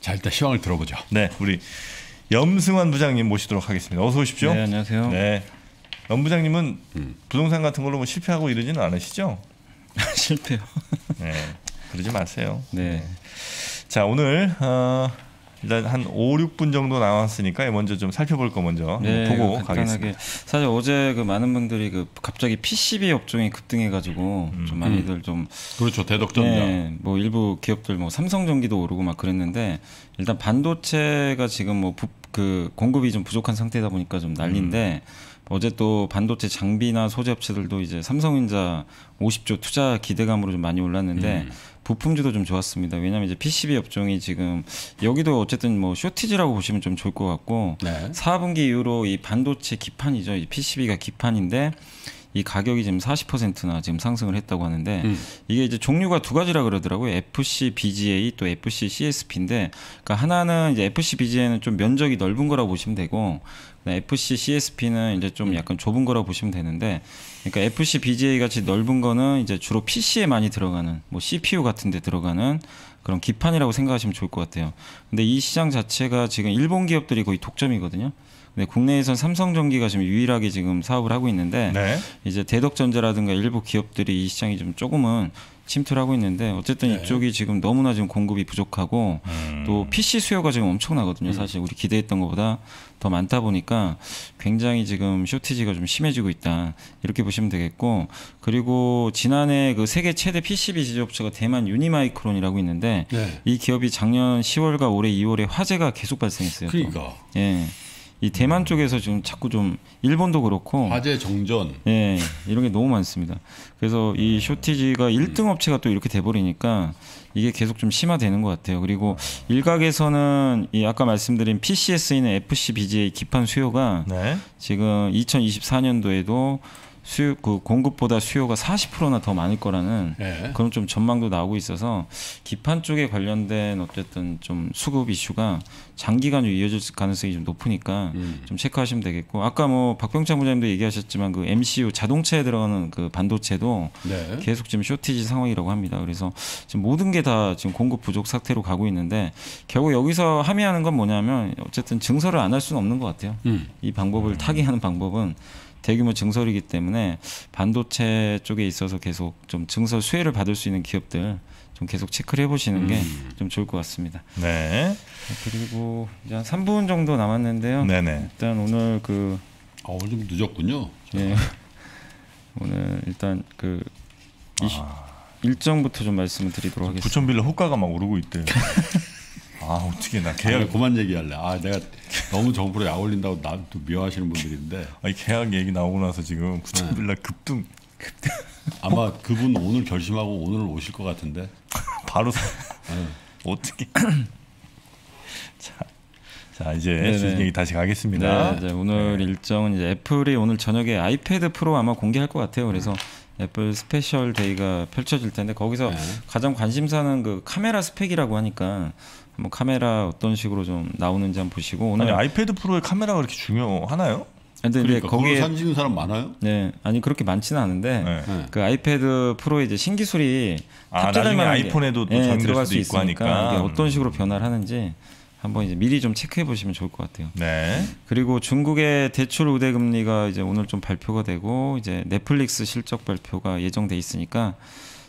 자, 일단 시황을 들어보죠. 네, 우리 염승환 부장님 모시도록 하겠습니다. 어서 오십시오. 네, 안녕하세요. 네, 염 부장님은 부동산 같은 걸로 뭐 실패하고 이러지는 않으시죠? 실패요. 네, 그러지 마세요. 네. 자, 오늘 일단 한 5, 6분 정도 나왔으니까 먼저 좀 살펴볼 거 먼저 보고 가겠습니다. 사실 어제 그 많은 분들이 그 갑자기 PCB 업종이 급등해가지고 좀 많이들 좀 그렇죠, 대덕전자. 네, 뭐 일부 기업들 뭐 삼성전기도 오르고 막 그랬는데 일단 반도체가 지금 뭐 그 공급이 좀 부족한 상태다 보니까 좀 난리인데 어제 또 반도체 장비나 소재 업체들도 이제 삼성전자 50조 투자 기대감으로 좀 많이 올랐는데 부품주도 좀 좋았습니다. 왜냐하면 이제 PCB 업종이 지금 여기도 어쨌든 뭐 쇼티지라고 보시면 좀 좋을 것 같고, 네. 4분기 이후로 이 반도체 기판이죠. 이 PCB가 기판인데 이 가격이 지금 40%나 지금 상승을 했다고 하는데 이게 이제 종류가 두 가지라 그러더라고요. FCBGA 또 FCCSP인데, 그러니까 하나는 이제 FCBGA는 좀 면적이 넓은 거라고 보시면 되고, FCCSP는 이제 좀 약간 좁은 거라고 보시면 되는데, 그러니까 FCBGA 같이 넓은 거는 이제 주로 PC에 많이 들어가는, 뭐 CPU 같은 데 들어가는 그런 기판이라고 생각하시면 좋을 것 같아요. 근데 이 시장 자체가 지금 일본 기업들이 거의 독점이거든요. 근데 국내에선 삼성전기가 지금 유일하게 지금 사업을 하고 있는데, 네. 이제 대덕전자라든가 일부 기업들이 이 시장이 좀 조금은 침투를 하고 있는데, 어쨌든 네. 이쪽이 지금 너무나 지금 공급이 부족하고 또 PC 수요가 지금 엄청나거든요. 사실 우리 기대했던 것보다 더 많다 보니까 굉장히 지금 쇼티지가 좀 심해지고 있다, 이렇게 보시면 되겠고, 그리고 지난해 그 세계 최대 PCB 제조업체가 대만 유니마이크론이라고 있는데, 네. 이 기업이 작년 10월과 올해 2월에 화재가 계속 발생했어요. 그러니까. 또. 예. 이 대만 쪽에서 지금 자꾸 좀 일본도 그렇고 화재, 정전, 예, 이런 게 너무 많습니다. 그래서 이 쇼티지가 1등 업체가 또 이렇게 돼버리니까 이게 계속 좀 심화되는 것 같아요. 그리고 일각에서는 이 아까 말씀드린 PC에 쓰이는 FCBGA 기판 수요가, 네. 지금 2024년도에도 수요, 그 공급보다 수요가 40%나 더 많을 거라는, 네. 그런 좀 전망도 나오고 있어서 기판 쪽에 관련된 어쨌든 좀 수급 이슈가 장기간 이어질 가능성이 좀 높으니까 좀 체크하시면 되겠고, 아까 뭐 박병찬 부장님도 얘기하셨지만 그 MCU 자동차에 들어가는 그 반도체도, 네. 계속 지금 쇼티지 상황이라고 합니다. 그래서 지금 모든 게 다 지금 공급 부족 상태로 가고 있는데, 결국 여기서 함의하는 건 뭐냐면 어쨌든 증설을 안 할 수는 없는 것 같아요. 이 방법을 타개하는 방법은 대규모 증설이기 때문에 반도체 쪽에 있어서 계속 좀 증설 수혜를 받을 수 있는 기업들 좀 계속 체크를 해보시는 게 좀 좋을 것 같습니다. 네. 그리고 이제 한 3분 정도 남았는데요. 네네. 일단 오늘 그 오늘 좀 늦었군요. 네. 오늘 일단 그 일정부터 좀 말씀을 드리도록 하겠습니다. 부천빌라 호가가 막 오르고 있대요. 아, 어떻게 나 계약 그만 얘기할래. 아, 내가 너무 정부로 약올린다고 나도 미워하시는 분들인데. 아니, 계약 얘기 나오고 나서 지금 부천빌라, 네. 급등. 아마 그분 오늘 결심하고 오늘 오실 것 같은데. 바로 네. 어떻게? 자, 이제 주식 얘기 다시 가겠습니다. 네, 오늘 일정은 이제 애플이 오늘 저녁에 아이패드 프로 아마 공개할 것 같아요. 그래서. 애플 스페셜 데이가 펼쳐질 텐데, 거기서 가장 관심사는 그 카메라 스펙이라고 하니까 한번 카메라 어떤 식으로 좀 나오는지 한번 보시고. 오늘 아니, 아이패드 프로의 카메라가 그렇게 중요하나요? 근데 그러니까 거기에 사진 사람 많아요? 네, 아니 그렇게 많지는 않은데, 네. 그 아이패드 프로의 이제 신기술이 탑재될 만한 아이폰에도 또 들어갈 수 있고 하니까 이게 어떤 식으로 변화를 하는지 한번 이제 미리 좀 체크해 보시면 좋을 것 같아요. 네. 그리고 중국의 대출 우대 금리가 이제 오늘 좀 발표가 되고, 이제 넷플릭스 실적 발표가 예정돼 있으니까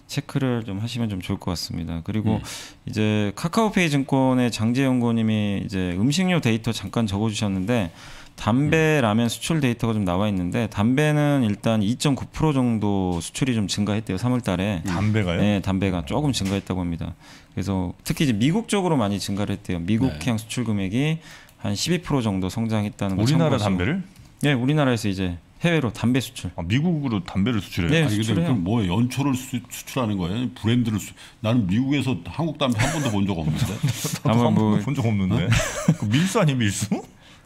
체크를 좀 하시면 좀 좋을 것 같습니다. 그리고 이제 카카오페이 증권의 장재영 고님이 이제 음식료 데이터 잠깐 적어주셨는데 담배, 라면 수출 데이터가 좀 나와 있는데 담배는 일단 2.9% 정도 수출이 좀 증가했대요. 3월달에. 담배가요? 네, 담배가 조금 증가했다고 합니다. 그래서 특히 이제 미국 쪽으로 많이 증가를 했대요. 미국향 네. 수출 금액이 한 12% 정도 성장했다는. 우리나라 담배를? 네, 우리나라에서 이제 해외로 담배 수출. 아, 미국으로 담배를 수출해요? 네, 수출해요. 뭐 연초를 수출하는 거예요? 브랜드를 나는 미국에서 한국 담배 한 번도 본 적 없는데. 나도 한 번도 본 적 없는데. 그 밀수 아니에요, 밀수?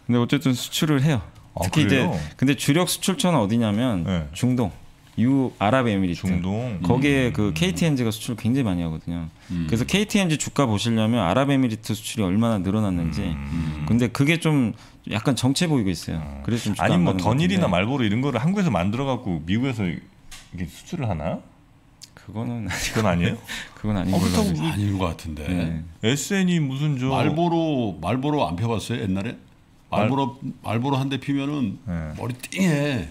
근데 어쨌든 수출을 해요. 아, 특히 그래요? 이제 근데 주력 수출처는 어디냐면 네. 중동, 아랍에미리트. 중동. 거기에 그 KT&G가 수출 굉장히 많이 하거든요. 그래서 KT&G 주가 보시려면 아랍에미리트 수출이 얼마나 늘어났는지. 근데 그게 좀 약간 정체 보이고 있어요. 그래서 좀 아니 뭐 던일이나 말보로 이런 거를 한국에서 만들어 갖고 미국에서 이게 수출을 하나? 그거는 그건 아니에요? 그건 아니에요. 아닌 것 같은데. 네. SN이 무슨 저 말보로 안 펴봤어요 옛날에? 말보로 한 대 피면은 네. 머리 띵해.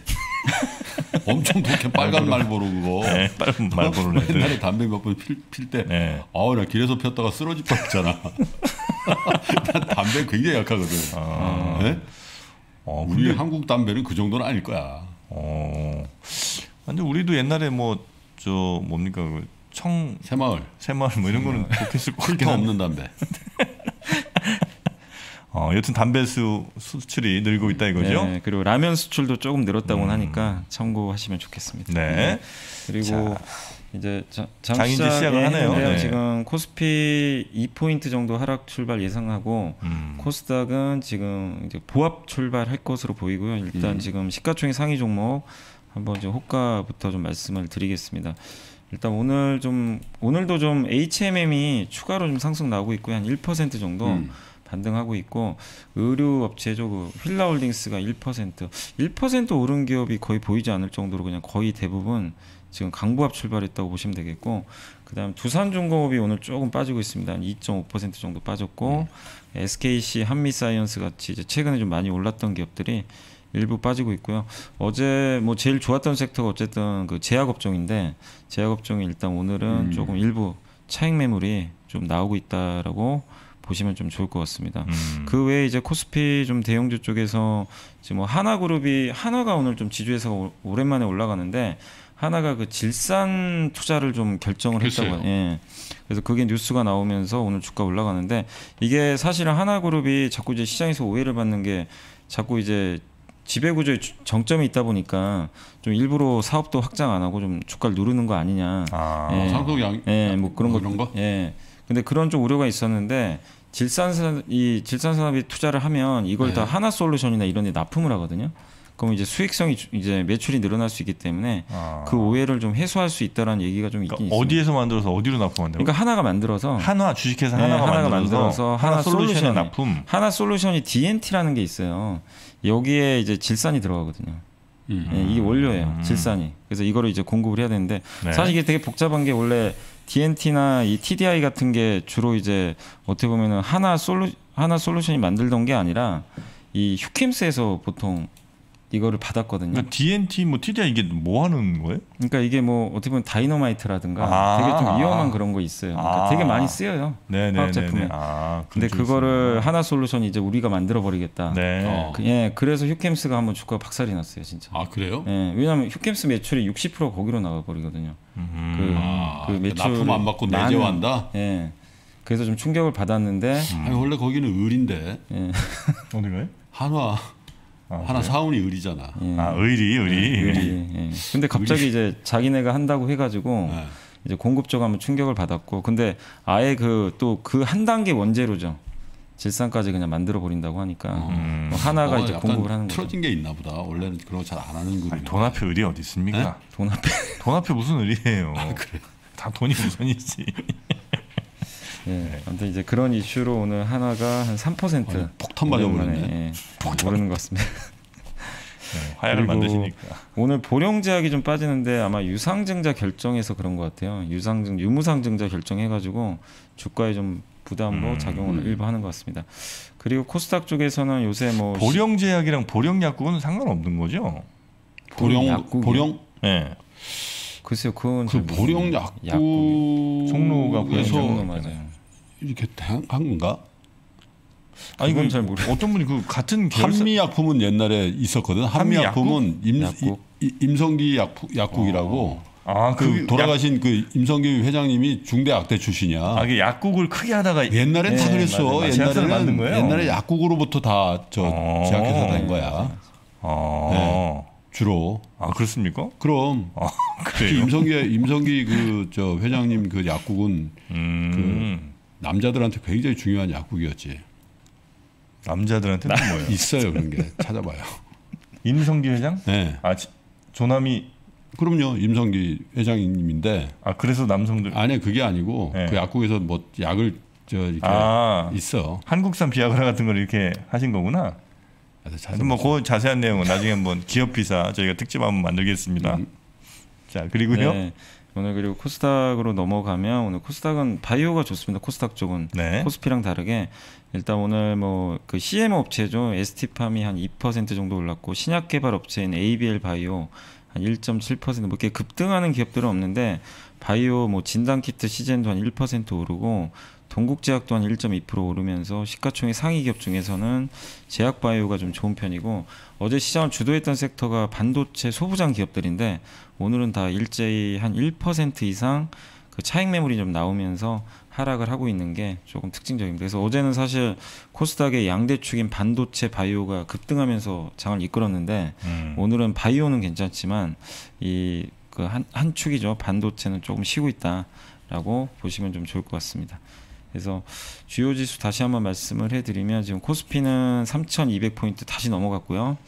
엄청 그렇게 빨간 말보로 그거. 네, 빨간 말보로. 옛날에 담배 몇 번 필 때, 네. 아우 나 길에서 폈다가 쓰러질 뻔했잖아. 난 담배 굉장히 약하거든. 아. 네? 우리 근데 한국 담배는 그 정도는 아닐 거야. 근데 우리도 옛날에 뭐 저 뭡니까 새마을 뭐 이런 거는 좋겠을 것 같긴 한데. 없는 담배. 여튼 담배 수출이 늘고 있다 이거죠. 네, 그리고 라면 수출도 조금 늘었다고 하니까 참고하시면 좋겠습니다. 네. 네. 그리고 자, 이제 장인지 시작을 하네요. 네. 지금 코스피 2포인트 정도 하락 출발 예상하고 코스닥은 지금 이제 보합 출발할 것으로 보이고요. 일단 지금 시가총액 상위 종목 한번 좀 호가부터 좀 말씀을 드리겠습니다. 일단 오늘도 좀 HMM이 추가로 좀 상승 나오고 있고요. 한 1% 정도. 반등하고 있고 의류업체죠. 그 휠라홀딩스가 1% 오른 기업이 거의 보이지 않을 정도로 그냥 거의 대부분 지금 강보합 출발했다고 보시면 되겠고 그 다음 두산중공업이 오늘 조금 빠지고 있습니다. 한 2.5% 정도 빠졌고 SKC, 한미사이언스 같이 이제 최근에 좀 많이 올랐던 기업들이 일부 빠지고 있고요. 어제 뭐 제일 좋았던 섹터가 어쨌든 그 제약업종인데 제약업종이 일단 오늘은 조금 일부 차익 매물이 좀 나오고 있다라고 보시면 좀 좋을 것 같습니다. 그 외에 이제 코스피 좀 대형주 쪽에서 지금 뭐 한화가 오늘 좀 지주에서 오랜만에 올라가는데 한화가 그 질산 투자를 좀 결정을 했다고 해요. 예. 그래서 그게 뉴스가 나오면서 오늘 주가 올라가는데 이게 사실은 한화그룹이 자꾸 이제 시장에서 오해를 받는 게 자꾸 이제 지배구조의 정점이 있다 보니까 좀 일부러 사업도 확장 안 하고 좀 주가를 누르는 거 아니냐. 뭐 그런 거. 예. 근데 그런 좀 우려가 있었는데 질산산업이 투자를 하면 이걸 다 하나솔루션이나 이런 데 납품을 하거든요. 그럼 이제 수익성이 이제 매출이 늘어날 수 있기 때문에 그 오해를 좀 해소할 수 있다라는 얘기가 좀 있긴 있어요. 어디에서 만들어서 어디로 납품한다고요? 그러니까 하나가 만들어서 주식회사 하나가 만들어서 하나솔루션에 납품. 하나솔루션이 DNT라는 게 있어요. 여기에 이제 질산이 들어가거든요. 네, 이게 원료예요. 질산이. 그래서 이거를 이제 공급을 해야 되는데 네. 사실 이게 되게 복잡한 게 원래 DNT나 이 TDI 같은 게 주로 이제 어떻게 보면은 하나솔루션이 만들던 게 아니라 이 휴켐스에서 보통 이거를 받았거든요. 그러니까 DNT 뭐 TDI 이게 뭐 하는 거예요? 그러니까 이게 뭐 어떻게 보면 다이너마이트라든가 되게 좀 위험한 그런 거 있어요. 그러니까 되게 많이 쓰여요. 화학 제품에. 근데 그거를 하나솔루션이 이제 우리가 만들어 버리겠다. 네. 예, 그래서 휴켐스가 한번 주가가 박살이 났어요, 진짜. 아 그래요? 예, 왜냐하면 휴켐스 매출이 60% 거기로 나가 버리거든요. 그 매출 납품 안 받고 내재한다. 예. 그래서 좀 충격을 받았는데. 아니, 원래 거기는 을인데. 예. 어디가요? 한화. 하나 사원이 의리잖아. 예. 아 의리. 예. 근데 갑자기 이제 자기네가 한다고 해가지고 예. 이제 공급적 하면 충격을 받았고, 근데 아예 그 한 단계 원재료죠. 질산까지 그냥 만들어 버린다고 하니까 하나가 이제 공급을 하는 거죠. 틀어진 게 있나 보다. 원래는 그런 거 잘 안 하는 거예요. 돈 앞에 의리 어디 있습니까? 네? 돈 앞에 무슨 의리예요? 아, 그래. 다 돈이 우선이지. 예, 아무튼 이제 그런 이슈로 오늘 하나가 한 3% 폭탄 맞아버렸네. 오르는 것 같습니다. 네, 화약을 만드시니까. 오늘 보령제약이 좀 빠지는데 아마 유상증자 결정해서 그런 것 같아요. 유무상증자 결정해가지고 주가에 좀 부담으로 작용을 일부 하는 것 같습니다. 그리고 코스닥 쪽에서는 요새 뭐 보령제약이랑 보령약국은 상관없는 거죠? 보령약국. 예. 글쎄요, 그건 그 보령 약국 종로가 보령 종로 맞아요. 이렇게 한 건가? 아니 그건 잘 모르. 어떤 분이 그 같은 계열사... 한미약품은 옛날에 있었거든. 한미약품은 임성기 약국이라고. 아, 그 돌아가신 그 임성기 회장님이 중대학대 출신이야. 아, 그 약국을 크게 하다가 옛날엔 다 그랬어. 옛날에 약국으로부터 다 저 제약회사 다닌 거야. 네, 주로. 아, 그렇습니까? 그럼. 아, 특히 임성기 그 저 회장님 그 약국은 그 남자들한테 굉장히 중요한 약국이었지. 남자들한테는 뭐예요? 있어요 그런 게. 찾아봐요. 임성기 회장? 네. 아, 조남이. 그럼요, 임성기 회장님인데. 아, 그래서 남성들. 아니 그게 아니고 네. 그 약국에서 뭐 약을 저 이렇게 있어. 한국산 비아그라 같은 걸 이렇게 하신 거구나. 뭐 그 자세한 내용은 나중에 한번 기업 비사 저희가 특집 한번 만들겠습니다. 자, 그리고요. 네. 오늘 그리고 코스닥으로 넘어가면 오늘 코스닥은 바이오가 좋습니다. 코스닥 쪽은 네. 코스피랑 다르게 일단 오늘 뭐 그 CMO 업체죠. ST팜이 한 2% 정도 올랐고 신약 개발 업체인 ABL바이오 한 1.7% 뭐 이렇게 급등하는 기업들은 없는데 바이오 뭐 진단키트 시젠도 한 1% 오르고 동국제약 또한 1.2% 오르면서 시가총액 상위 기업 중에서는 제약바이오가 좀 좋은 편이고 어제 시장을 주도했던 섹터가 반도체 소부장 기업들인데 오늘은 다 일제히 한 1% 이상 그 차익 매물이 좀 나오면서 하락을 하고 있는 게 조금 특징적입니다. 그래서 어제는 사실 코스닥의 양대축인 반도체 바이오가 급등하면서 장을 이끌었는데 오늘은 바이오는 괜찮지만 이 그 한 축이죠. 반도체는 조금 쉬고 있다라고 보시면 좀 좋을 것 같습니다. 그래서 주요 지수 다시 한번 말씀을 해드리면 지금 코스피는 3,200포인트 다시 넘어갔고요.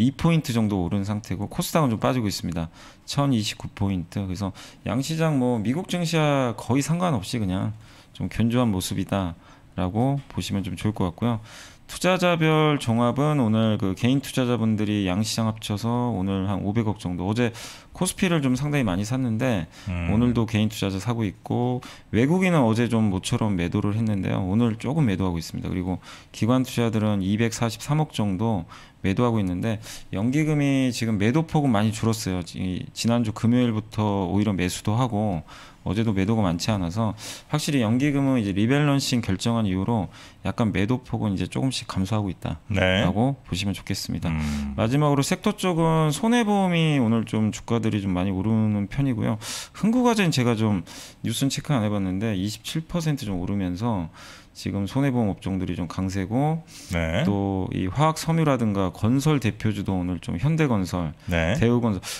2포인트 정도 오른 상태고 코스닥은 좀 빠지고 있습니다. 1,029포인트. 그래서 양시장 뭐 미국 증시와 거의 상관없이 그냥 좀 견조한 모습이다라고 보시면 좀 좋을 것 같고요. 투자자별 종합은 오늘 그 개인 투자자분들이 양시장 합쳐서 오늘 한 500억 정도. 어제 코스피를 좀 상당히 많이 샀는데 오늘도 개인 투자자 사고 있고 외국인은 어제 좀 모처럼 매도를 했는데요. 오늘 조금 매도하고 있습니다. 그리고 기관 투자들은 243억 정도 매도하고 있는데 연기금이 지금 매도폭은 많이 줄었어요. 지난주 금요일부터 오히려 매수도 하고 어제도 매도가 많지 않아서 확실히 연기금은 이제 리밸런싱 결정한 이후로 약간 매도폭은 이제 조금씩 감소하고 있다라고 네. 보시면 좋겠습니다. 마지막으로 섹터 쪽은 손해보험이 오늘 좀 주가들이 좀 많이 오르는 편이고요. 흥구과제는 제가 좀 뉴스는 체크 안 해봤는데 27% 좀 오르면서 지금 손해보험 업종들이 좀 강세고 네. 또 이 화학 섬유라든가 건설 대표주도 오늘 좀 현대건설, 네.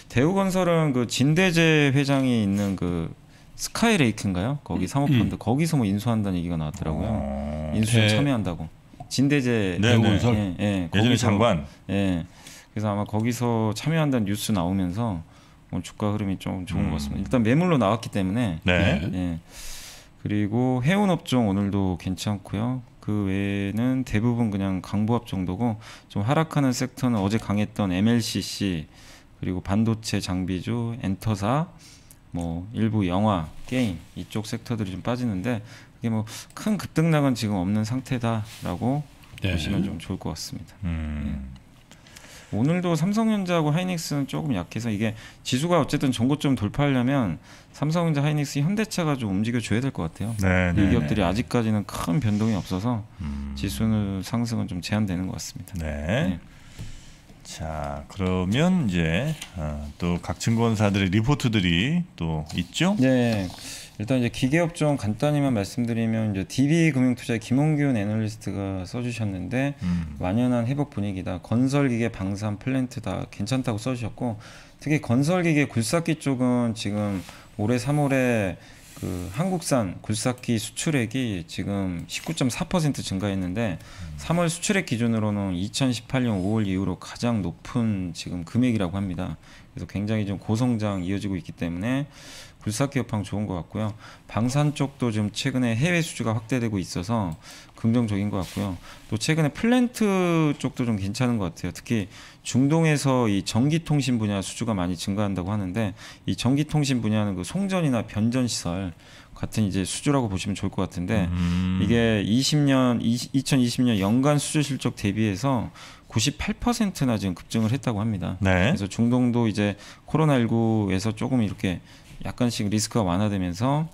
대우건설은 그 진대제 회장이 있는 그 스카이레이크인가요? 거기 상호펀드 거기서 뭐 인수한다는 얘기가 나왔더라고요. 인수에 참여한다고. 진대제 대우건설 예전에 장관. 예. 그래서 아마 거기서 참여한다는 뉴스 나오면서 주가 흐름이 좀 좋은 것 같습니다. 일단 매물로 나왔기 때문에. 네. 예. 그리고 해운 업종 오늘도 괜찮고요. 그 외에는 대부분 그냥 강보합 정도고 좀 하락하는 섹터는 어제 강했던 MLCC 그리고 반도체 장비주, 엔터사, 뭐 일부 영화, 게임 이쪽 섹터들이 좀 빠지는데 이게 뭐 큰 급등락은 지금 없는 상태다라고 네. 보시면 좀 좋을 것 같습니다. 예. 오늘도 삼성전자하고 하이닉스는 조금 약해서 이게 지수가 어쨌든 전고점 돌파하려면 삼성전자, 하이닉스, 현대차가 좀 움직여줘야 될 것 같아요. 네, 이 기업들이 아직까지는 큰 변동이 없어서 지수는 상승은 좀 제한되는 것 같습니다. 네. 네. 자, 그러면 이제 또 각 증권사들의 리포트들이 또 있죠? 네. 일단 이제 기계업종 간단히만 말씀드리면 이제 DB금융투자의 김홍균 애널리스트가 써주셨는데 완연한 회복 분위기다. 건설기계, 방산, 플랜트 다 괜찮다고 써주셨고 특히 건설기계 굴삭기 쪽은 지금 올해 3월에 그 한국산 굴삭기 수출액이 지금 19.4% 증가했는데 3월 수출액 기준으로는 2018년 5월 이후로 가장 높은 지금 금액이라고 합니다. 그래서 굉장히 좀 고성장 이어지고 있기 때문에 불사기업항 좋은 것 같고요. 방산 쪽도 지금 최근에 해외 수주가 확대되고 있어서 긍정적인 것 같고요. 또 최근에 플랜트 쪽도 좀 괜찮은 것 같아요. 특히 중동에서 이 전기통신 분야 수주가 많이 증가한다고 하는데, 이 전기통신 분야는 그 송전이나 변전시설 같은 이제 수주라고 보시면 좋을 것 같은데, 이게 2020년 연간 수주 실적 대비해서 98%나 지금 급증을 했다고 합니다. 네. 그래서 중동도 이제 코로나19에서 조금 이렇게 약간씩 리스크가 완화되면서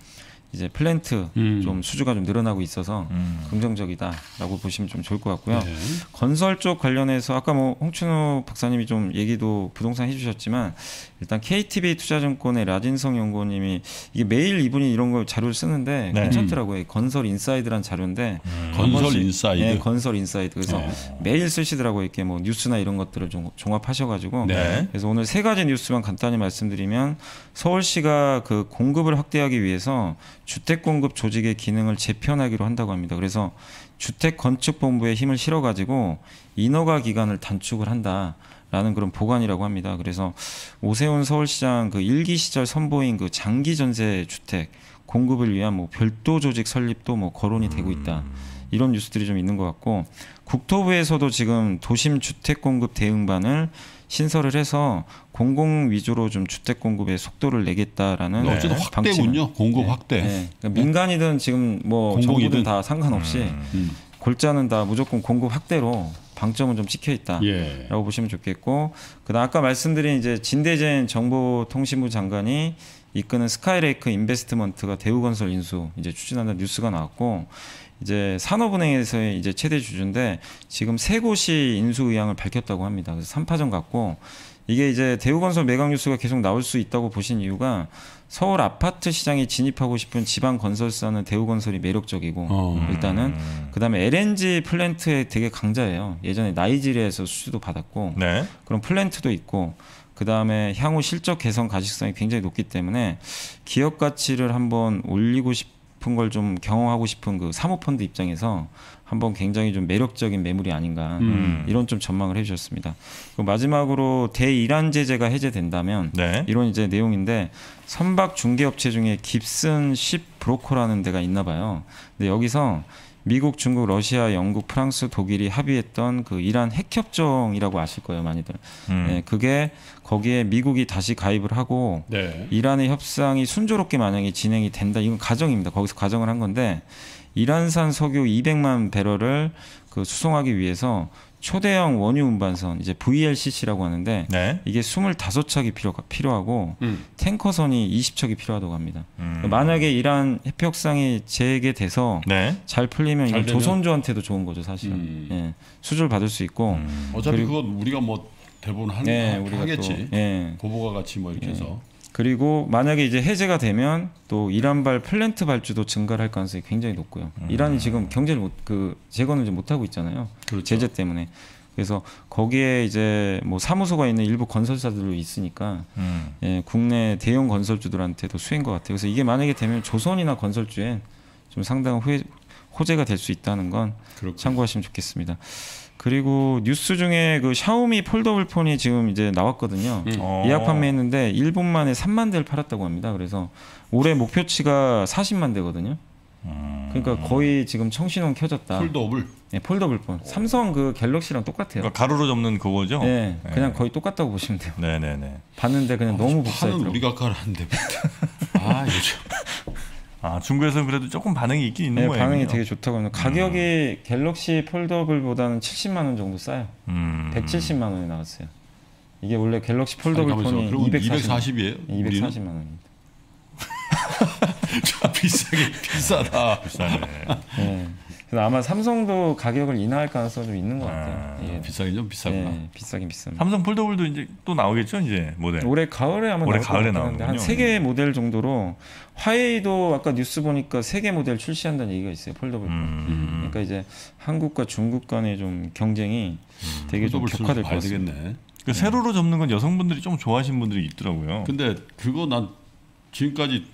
이제 플랜트 좀 수주가 좀 늘어나고 있어서 긍정적이다라고 보시면 좀 좋을 것 같고요. 네. 건설 쪽 관련해서 아까 뭐 홍춘우 박사님이 좀 얘기도 부동산 해주셨지만, 일단 KTB 투자증권의 라진성 연구원님이, 이게 매일 이분이 이런 걸 자료를 쓰는데 네. 괜찮더라고요. 건설 인사이드란 자료인데 건설 인사이드, 네, 건설 인사이드. 그래서 네. 매일 쓰시더라고요. 이렇게 뭐 뉴스나 이런 것들을 좀 종합하셔가지고 네. 그래서 오늘 세 가지 뉴스만 간단히 말씀드리면, 서울시가 그 공급을 확대하기 위해서 주택 공급 조직의 기능을 재편하기로 한다고 합니다. 그래서 주택 건축 본부에 힘을 실어 가지고 인허가 기간을 단축을 한다라는 그런 보관이라고 합니다. 그래서 오세훈 서울시장 그 1기 시절 선보인 그 장기 전세 주택 공급을 위한 뭐 별도 조직 설립도 뭐 거론이 되고 있다. 이런 뉴스들이 좀 있는 것 같고, 국토부에서도 지금 도심 주택 공급 대응반을 신설을 해서 공공 위주로 좀 주택 공급의 속도를 내겠다라는 네. 어쨌든 확대군요. 공급 네. 확대. 네. 그러니까 민간이든 지금 뭐 정부든 다 상관없이 골자는 다 무조건 공급 확대로 방점은 좀 찍혀 있다라고 예. 보시면 좋겠고, 그다음 아까 말씀드린 이제 진대제 정보통신부 장관이 이끄는 스카이레이크 인베스트먼트가 대우건설 인수 이제 추진한다는 뉴스가 나왔고, 이제 산업은행에서의 이제 최대 주주인데 지금 세 곳이 인수 의향을 밝혔다고 합니다. 그래서 3파전 같고, 이게 이제 대우건설 매각 뉴스가 계속 나올 수 있다고 보신 이유가, 서울 아파트 시장에 진입하고 싶은 지방 건설사는 대우건설이 매력적이고 일단은 그다음에 LNG 플랜트에 되게 강자예요. 예전에 나이지리아에서 수주도 받았고 네. 그런 플랜트도 있고, 그다음에 향후 실적 개선 가시성이 굉장히 높기 때문에 기업 가치를 한번 올리고 싶은 걸 좀 경험하고 싶은 그 사모펀드 입장에서 한번 굉장히 좀 매력적인 매물이 아닌가 이런 좀 전망을 해주셨습니다. 마지막으로 대이란 제재가 해제된다면 네. 이런 이제 내용인데, 선박 중개업체 중에 깁슨 쉽 브로커라는 데가 있나 봐요. 근데 여기서 미국, 중국, 러시아, 영국, 프랑스, 독일이 합의했던 그 이란 핵협정이라고 아실 거예요, 많이들. 네, 그게 거기에 미국이 다시 가입을 하고 네. 이란의 협상이 순조롭게 만약에 진행이 된다. 이건 가정입니다. 거기서 가정을 한 건데, 이란산 석유 200만 배럴을 그 수송하기 위해서 초대형 원유 운반선, 이제 VLCC라고 하는데 네. 이게 25척이 필요하고 탱커선이 20척이 필요하다고 합니다. 만약에 이란 협상이 재개돼서 네. 잘 풀리면 이건 조선조한테도 좋은 거죠, 사실은. 예, 수주를 받을 수 있고. 어차피 그건 우리가 뭐 대부분 하는 네, 우리가 하겠지. 또, 예. 고보가 같이 뭐 이렇게 예. 해서. 그리고 만약에 이제 해제가 되면 또 이란발 플랜트 발주도 증가할 가능성이 굉장히 높고요. 이란이 지금 경제를 재건을 이제 못 하고 있잖아요. 그렇죠. 제재 때문에. 그래서 거기에 이제 뭐 사무소가 있는 일부 건설사들도 있으니까 예, 국내 대형 건설주들한테도 수혜인 것 같아요. 그래서 이게 만약에 되면 조선이나 건설주에 좀 상당한 호재가 될 수 있다는 건 그렇군요. 참고하시면 좋겠습니다. 그리고 뉴스 중에 그 샤오미 폴더블 폰이 지금 이제 나왔거든요. 예약 판매했는데 1분 만에 3만 대를 팔았다고 합니다. 그래서 올해 목표치가 40만 대거든요. 그러니까 거의 지금 청신원 켜졌다. 폴더블? 네, 폴더블 폰. 삼성 그 갤럭시랑 똑같아요. 그러니까 가로로 접는 그거죠? 네, 네. 그냥 거의 똑같다고 보시면 돼요. 네네네. 봤는데 그냥 너무 복사했더라고요. 우리가 깔았는데. 아, 요즘. 아, 중국에서는 그래도 조금 반응이 있긴 있는 네, 거예요. 반응이 되게 좋다고 합니다. 가격이 갤럭시 폴더블보다는 70만 원 정도 싸요. 170만 원에 나왔어요. 이게 원래 갤럭시 폴더블 폰이 240이에요? 240만 원입니다. 비싸다. 비싸네. 네. 그래서 아마 삼성도 가격을 인하할 가능성이 좀 있는 것 같아요. 예. 비싸긴 좀 비싸구나. 예, 비싸긴 비쌉니다. 삼성 폴더블도 이제 또 나오겠죠, 이제 모델. 올해 가을에 아마 올해 가을에 나오는데 한 3개의 모델 정도로, 화웨이도 아까 뉴스 보니까 3개 모델 출시한다는 얘기가 있어요, 폴더블. 그러니까 이제 한국과 중국 간의 좀 경쟁이 되게 좀 격화될 것 같습니다. 그러니까 세로로 접는 건 여성분들이 좀 좋아하시는 분들이 있더라고요. 근데 그거 난 지금까지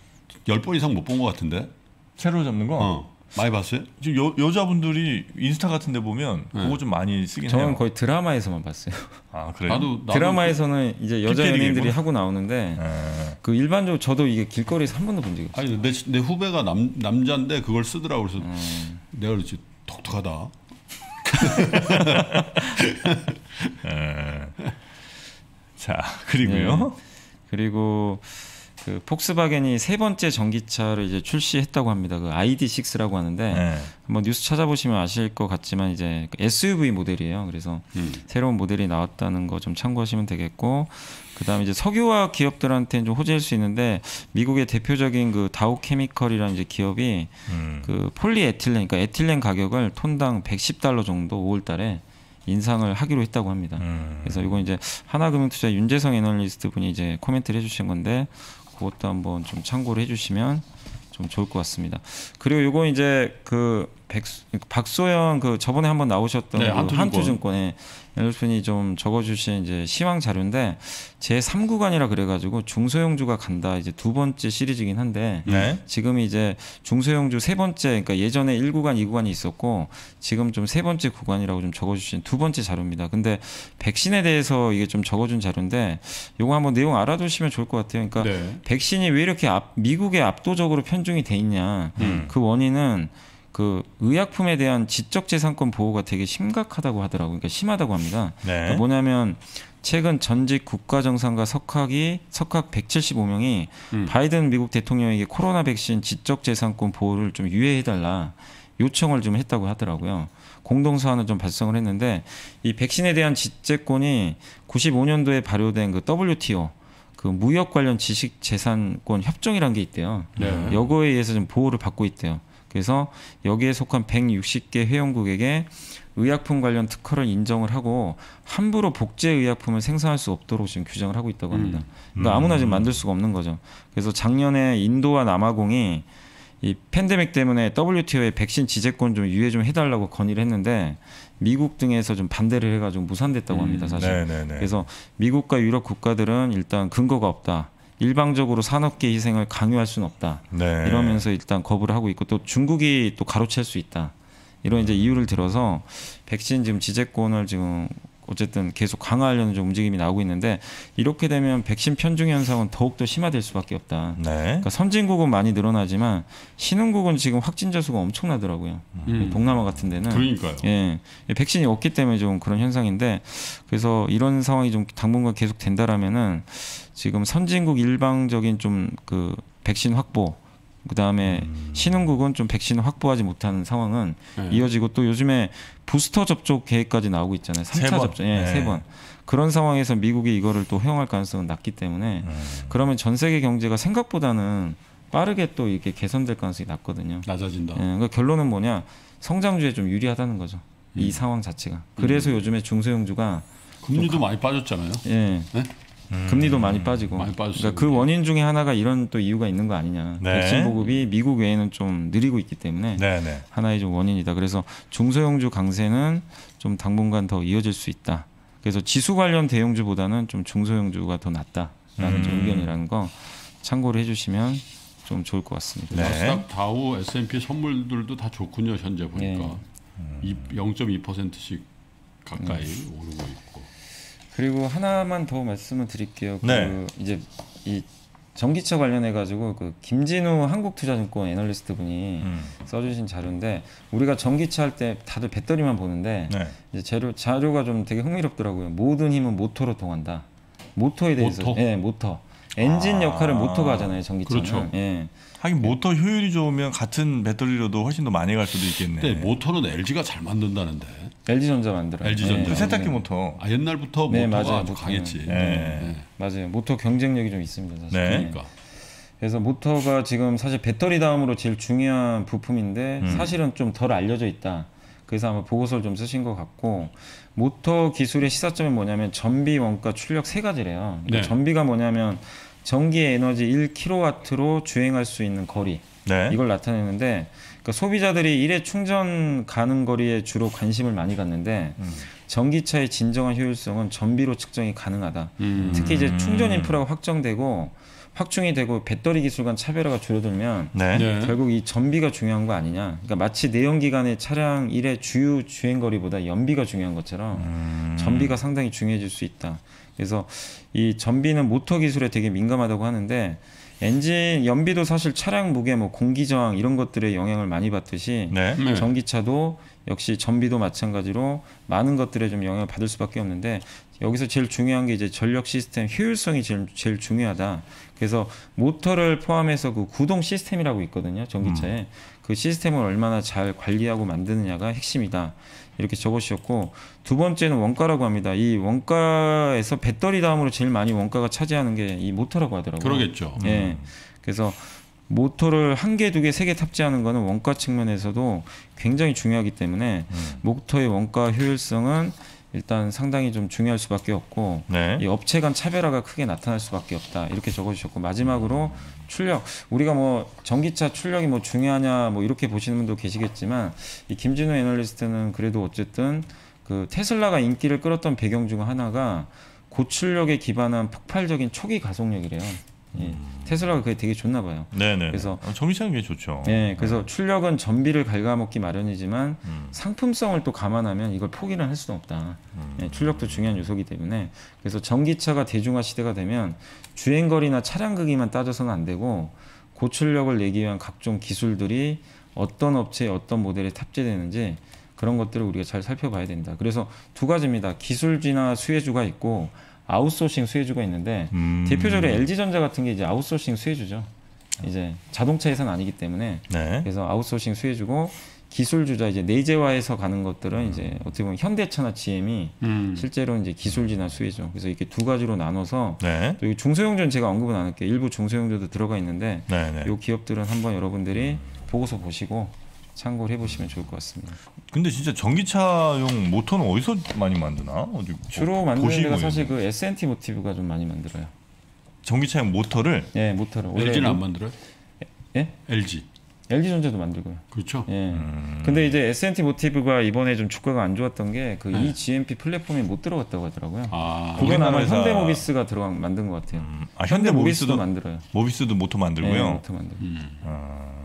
10번 이상 못 본 것 같은데. 세로로 접는 거? 많이 봤어요? 지금 여자분들이 인스타 같은 데 보면 네. 그거 좀 많이 쓰긴 저는 해요. 저는 거의 드라마에서만 봤어요. 아, 그래요? 나도 드라마에서는 이제 여자 연예인들이 하고 나오는데 네. 그 일반적으로 저도 이게 길거리에서 한 번도 본 적이 없어요. 아니 내 후배가 남자인데 그걸 쓰더라고. 그래서 내가 그랬지, 독특하다. 자, 그리고요. 네. 그리고 그 폭스바겐이 세 번째 전기차를 이제 출시했다고 합니다. 그 ID.6라고 하는데 네. 한번 뉴스 찾아보시면 아실 것 같지만 이제 SUV 모델이에요. 그래서 새로운 모델이 나왔다는 거 좀 참고하시면 되겠고, 그다음에 이제 석유화 기업들한테는 좀 호재일 수 있는데 미국의 대표적인 그 다우케미컬이라는 이제 기업이 그 폴리에틸렌, 그러니까 에틸렌 가격을 톤당 110달러 정도 5월달에 인상을 하기로 했다고 합니다. 그래서 이건 이제 하나금융투자 윤재성 애널리스트 분이 이제 코멘트를 해주신 건데, 그것도 한번 좀 참고를 해주시면 좀 좋을 것 같습니다. 그리고 이거 이제 그 박소영 그 저번에 한번 나오셨던 네, 그 한투증권의 엘로슨이 좀 적어주신 이제 시황 자료인데 제3구간이라 그래가지고 중소형주가 간다 이제 두 번째 시리즈긴 한데 네. 지금 이제 중소형주 세 번째, 그러니까 예전에 1구간, 2구간이 있었고 지금 좀 세 번째 구간이라고 좀 적어주신 두 번째 자료입니다. 근데 백신에 대해서 이게 좀 적어준 자료인데 요거 한번 내용 알아두시면 좋을 것 같아요. 그러니까 네. 백신이 왜 이렇게 미국에 압도적으로 편중이 돼 있냐, 그 원인은 그 의약품에 대한 지적재산권 보호가 되게 심각하다고 하더라고요. 그러니까 심하다고 합니다. 네. 그러니까 뭐냐면 최근 전직 국가정상과 석학 175명이 바이든 미국 대통령에게 코로나 백신 지적재산권 보호를 좀 유예해달라 요청을 좀 했다고 하더라고요. 공동서한을 좀 발송을 했는데 이 백신에 대한 지재권이 95년도에 발효된 그 WTO 그 무역 관련 지식재산권 협정이라는 게 있대요. 네. 여거에 의해서 좀 보호를 받고 있대요. 그래서 여기에 속한 160개 회원국에게 의약품 관련 특허를 인정을 하고 함부로 복제의약품을 생산할 수 없도록 지금 규정을 하고 있다고 합니다. 그러니까 아무나 지금 만들 수가 없는 거죠. 그래서 작년에 인도와 남아공이 이 팬데믹 때문에 WTO의 백신 지재권 좀 유예 좀 해달라고 건의를 했는데 미국 등에서 좀 반대를 해가지고 무산됐다고 합니다. 사실. 네네네. 그래서 미국과 유럽 국가들은 일단 근거가 없다. 일방적으로 산업계 희생을 강요할 수는 없다. 네. 이러면서 일단 거부를 하고 있고 또 중국이 또 가로챌 수 있다. 이런 이제 이유를 들어서 백신 지금 지재권을 지금 어쨌든 계속 강화하려는 좀 움직임이 나오고 있는데 이렇게 되면 백신 편중 현상은 더욱더 심화될 수밖에 없다. 네. 그러니까 선진국은 많이 늘어나지만 신흥국은 지금 확진자 수가 엄청나더라고요. 동남아 같은 데는. 그러니까요. 예, 백신이 없기 때문에 좀 그런 현상인데, 그래서 이런 상황이 좀 당분간 계속 된다라면은 지금 선진국 일방적인 좀 그 백신 확보, 그다음에 신흥국은 좀 백신을 확보하지 못하는 상황은 네. 이어지고 또 요즘에 부스터 접종 계획까지 나오고 있잖아요. 3차 접종. 예, 네. 3번. 그런 상황에서 미국이 이거를 또 허용할 가능성은 낮기 때문에 그러면 전 세계 경제가 생각보다는 빠르게 또 이렇게 개선될 가능성이 낮거든요. 낮아진다. 예, 그러니까 결론은 뭐냐, 성장주에 좀 유리하다는 거죠. 이 상황 자체가. 그래서 요즘에 중소형주가 금리도 많이 빠졌잖아요. 예. 네? 금리도 많이 빠지고, 그러니까 그 원인 중에 하나가 이런 또 이유가 있는 거 아니냐. 네. 백신 보급이 미국 외에는 좀 느리고 있기 때문에 네네. 하나의 좀 원인이다. 그래서 중소형주 강세는 좀 당분간 더 이어질 수 있다. 그래서 지수 관련 대형주보다는 좀 중소형주가 더 낫다라는 좀 의견이라는 거 참고를 해주시면 좀 좋을 것 같습니다. 네. 나스닥, 다우, S&P 선물들도 다 좋군요. 현재 보니까 네. 0.2%씩 가까이 오르고 있고. 그리고 하나만 더 말씀을 드릴게요. 네. 그 이제 이 전기차 관련해 가지고 그 김진우 한국투자증권 애널리스트 분이 써주신 자료인데, 우리가 전기차 할 때 다들 배터리만 보는데 네. 이제 자료가 좀 되게 흥미롭더라고요. 모든 힘은 모터로 통한다. 모터에 대해서. 모터? 예, 모터. 엔진 역할을 모터가 하잖아요, 전기차는. 그렇죠. 예. 하긴 모터 효율이 좋으면 같은 배터리로도 훨씬 더 많이 갈 수도 있겠네. 근데 모터는 LG가 잘 만든다는데. LG전자 만들어요. LG전자. 네. 세탁기 모터. 아, 옛날부터 모터가 네, 맞아요. 아주 강했지. 네. 네. 맞아요. 모터 경쟁력이 좀 있습니다. 사실. 네. 그러니까. 그래서 모터가 지금 사실 배터리 다음으로 제일 중요한 부품인데 사실은 좀 덜 알려져 있다. 그래서 아마 보고서를 좀 쓰신 것 같고, 모터 기술의 시사점이 뭐냐면 전비, 원가, 출력 세 가지래요. 그러니까 네. 전비가 뭐냐면 전기의 에너지 1kW로 주행할 수 있는 거리. 네. 이걸 나타내는데, 그러니까 소비자들이 일회 충전 가는 거리에 주로 관심을 많이 갖는데 전기차의 진정한 효율성은 전비로 측정이 가능하다. 특히 이제 충전 인프라가 확정되고 확충이 되고 배터리 기술 간 차별화가 줄어들면 결국 이 전비가 중요한 거 아니냐. 그러니까 마치 내연기관의 차량 1회 주유 주행거리보다 연비가 중요한 것처럼 전비가 상당히 중요해질 수 있다. 그래서 이 전비는 모터 기술에 되게 민감하다고 하는데 엔진 연비도 사실 차량 무게 뭐 공기 저항 이런 것들에 영향을 많이 받듯이 전기차도 역시 전비도 마찬가지로 많은 것들에 좀 영향을 받을 수밖에 없는데 여기서 제일 중요한 게 이제 전력 시스템 효율성이 제일 중요하다. 그래서 모터를 포함해서 그 구동 시스템이라고 있거든요. 전기차에. 그 시스템을 얼마나 잘 관리하고 만드느냐가 핵심이다. 이렇게 적으셨고 두 번째는 원가라고 합니다. 이 원가에서 배터리 다음으로 제일 많이 원가가 차지하는 게 이 모터라고 하더라고요. 그러겠죠. 예. 그래서 모터를 한 개, 두 개, 세 개 탑재하는 거는 원가 측면에서도 굉장히 중요하기 때문에 모터의 원가 효율성은 일단 상당히 좀 중요할 수밖에 없고 이 업체 간 차별화가 크게 나타날 수밖에 없다. 이렇게 적어주셨고 마지막으로 출력. 우리가 뭐 전기차 출력이 뭐 중요하냐 뭐 이렇게 보시는 분도 계시겠지만 이 김진우 애널리스트는 그래도 어쨌든 그 테슬라가 인기를 끌었던 배경 중 하나가 고출력에 기반한 폭발적인 초기 가속력이래요. 예, 테슬라가 그게 되게 좋나 봐요. 네네. 그래서 전기차는 그게 좋죠. 예, 그래서 출력은 전비를 갉아먹기 마련이지만 상품성을 또 감안하면 이걸 포기를 할 수는 없다. 예, 출력도 중요한 요소이기 때문에 그래서 전기차가 대중화 시대가 되면 주행거리나 차량 크기만 따져서는 안 되고 고출력을 내기 위한 각종 기술들이 어떤 업체에 어떤 모델에 탑재되는지 그런 것들을 우리가 잘 살펴봐야 된다. 그래서 두 가지입니다. 기술진화 수혜주가 있고 아웃소싱 수혜주가 있는데 대표적으로 LG전자 같은 게 이제 아웃소싱 수혜주죠. 이제 자동차 회사는 아니기 때문에 그래서 아웃소싱 수혜주고 기술주자 이제 내재화해서 가는 것들은 이제 어떻게 보면 현대차나 GM이 실제로 이제 기술진화 수혜죠. 그래서 이렇게 두 가지로 나눠서 또 이 중소형주는 제가 언급은 안 할게요. 일부 중소형주도 들어가 있는데 이 기업들은 한번 여러분들이 보고서 보시고 참고를 해보시면 좋을 것 같습니다. 근데 진짜 전기차용 모터는 어디서 많이 만드나? 주로 만드는 데가 사실 그 S&T 모티브가 좀 많이 만들어요. 전기차용 모터를? 네, 모터를. LG는 안 만들어요? 예? LG. LG전자도 만들고요. 그렇죠. 예. 근데 이제 S&T 모티브가 이번에 좀 주가가 안 좋았던 게 그 EGMP 플랫폼에 못 들어갔다고 하더라고요. 아, 그건 아마 현대모비스가 만든 것 같아요. 아, 현대모비스도 만들어요. 모비스도 모터 만들고요. 네, 모터 만들어요.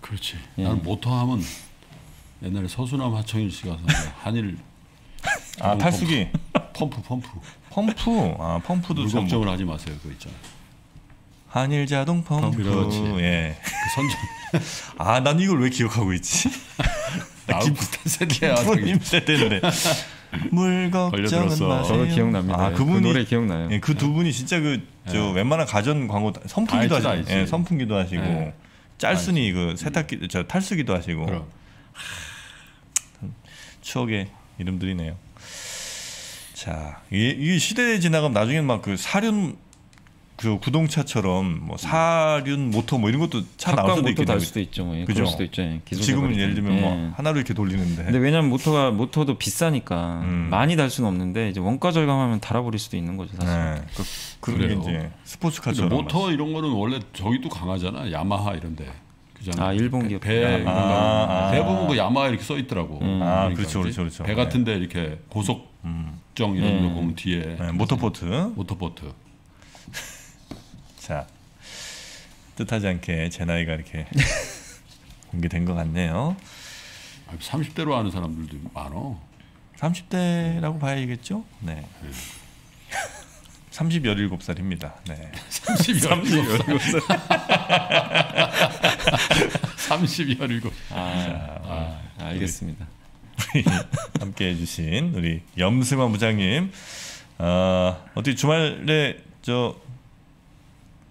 그렇지. 나는 모터하면 옛날에 서수남 하청일 씨가 한일 아 탈수기 펌프도 물 걱정을 하지 마세요. 그거 있잖아. 한일 자동 펌프. 그렇지. 예. 그 선전. 아, 난 이걸 왜 기억하고 있지? 나 비슷한 세대야. 부모님 세대인데. 물 걱정은 마세요. 저도 기억납니다. 아, 그분이, 그 노래 기억나요. 예, 그 두 분이 진짜 저 웬만한 가전 광고 선풍기도 하시고, 예, 선풍기도 하시고. 예. 짤순이 그 세탁기 저 탈수기도 하시고 추억의 이름들이네요. 자, 이 시대에 지나가면 나중에는 막 그 사륜 그 구동차처럼 뭐 사륜 모터 뭐 이런 것도 차 나올 수도 있겠네요. 수도 있죠. 뭐. 그죠? 그럴 수도 있죠. 지금은 예를 들면 뭐 하나로 이렇게 돌리는데. 근데 왜냐면 모터도 비싸니까 많이 달 수는 없는데 이제 원가 절감하면 달아버릴 수도 있는 거죠, 사실. 네. 그런 게 이제 스포츠카처럼. 모터 이런 거는 원래 저기도 강하잖아. 야마하 이런데. 그잖아. 아, 일본 기업. 대부분 그 야마하 이렇게 써 있더라고. 아, 그러니까 그렇죠. 배 같은데 이렇게 고속정 이런 거 보면 뒤에 모터보트. 자, 뜻하지 않게 제 나이가 이렇게 공개된 것 같네요. 30대로 아는 사람들도 많어. 30대라고 봐야겠죠? 네. 37살입니다. 네. 37살. 37. 알겠습니다. 우리 함께 해주신 우리 염승환 부장님, 어떻게 주말에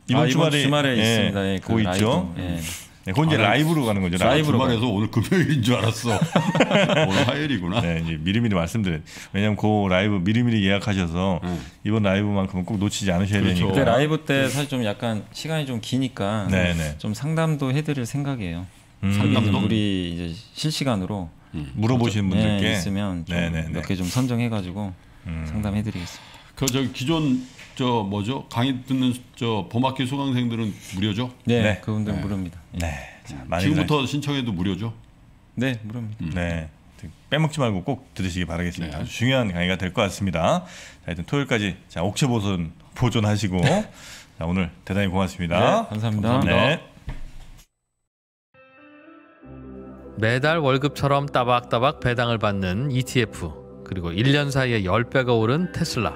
이번 주말에 있습니다. 예, 그거 있죠. 네, 그건 이제 라이브로 가는 거죠. 라이브로 주말에서 오늘 금요일인 줄 알았어. 오늘 화요일이구나. 네, 이제 미리미리 말씀드려요. 왜냐면 그 라이브 미리미리 예약하셔서 이번 라이브만큼은 꼭 놓치지 않으셔야 되니까. 그때 라이브 때 사실 좀 약간 시간이 좀 기니까 좀 상담도 해드릴 생각이에요. 상담도 우리 이제 실시간으로 물어보시는 분들께 있으면 몇 개 좀 선정해가지고 상담해드리겠습니다. 그 저기 기존 강의 듣는 봄학기 수강생들은 무료죠? 네, 그분들은 무료입니다. 네. 자, 지금부터 신청해도 무료죠? 네, 무료입니다. 네, 빼먹지 말고 꼭 들으시기 바라겠습니다. 아주 중요한 강의가 될 것 같습니다. 자, 일단 토요일까지 옥체 보존하시고 자, 오늘 대단히 고맙습니다. 네, 감사합니다. 감사합니다. 네. 매달 월급처럼 따박따박 배당을 받는 ETF, 그리고 1년 사이에 10배가 오른 테슬라,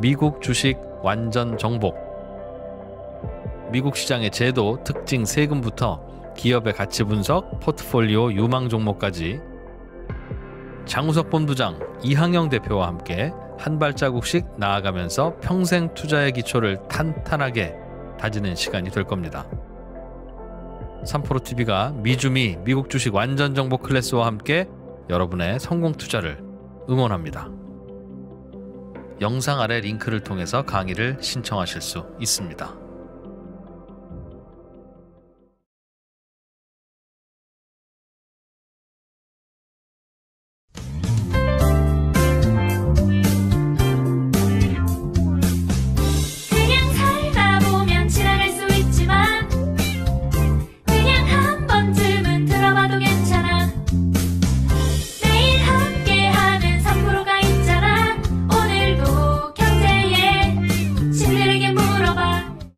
미국 주식 완전 정복. 미국 시장의 제도, 특징, 세금부터 기업의 가치 분석, 포트폴리오, 유망 종목까지 장우석 본부장, 이항영 대표와 함께 한 발자국씩 나아가면서 평생 투자의 기초를 탄탄하게 다지는 시간이 될 겁니다. 3프로TV가 미주미 미국 주식 완전 정복 클래스와 함께 여러분의 성공 투자를 응원합니다. 영상 아래 링크를 통해서 강의를 신청하실 수 있습니다.